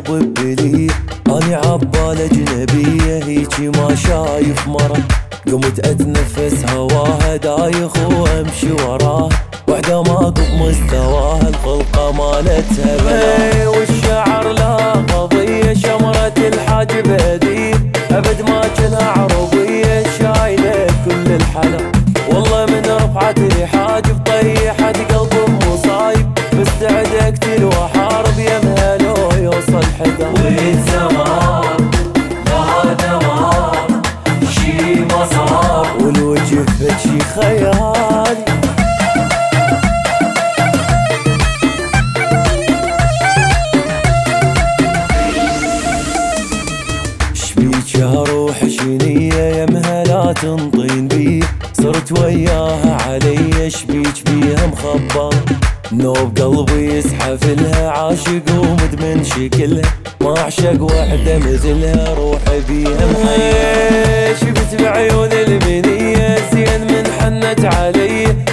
طب لي أنا عبالة أجنبية هيجي ما شايف مرة، قمت أتنفس هواها دايخ وأمشي وراها، وحدة ماكو بمستواها الخلقة مالتها بلا. والشعر لا قضية شمرة الحاجب هدية أبد ما جنها عربية شايلة كل الحلا، والله من رفعت لي حاجب طيحت قلبه مصايب، مستعد أقتل وأحارب يمها لو يوصل حدا. والزمان لها دمار شي ما صار والوجه فشي خيال، شبيج ياروحي شنية يمها لا تنطين بي، صرت وياها علي شبيج بيها مخبر، نوب قلبي يسحفلها عاشق ومدمن شكلها، ما اعشق وحدة مثلها روحي بيها محير. شفت بعيون المنية زين من حنت علي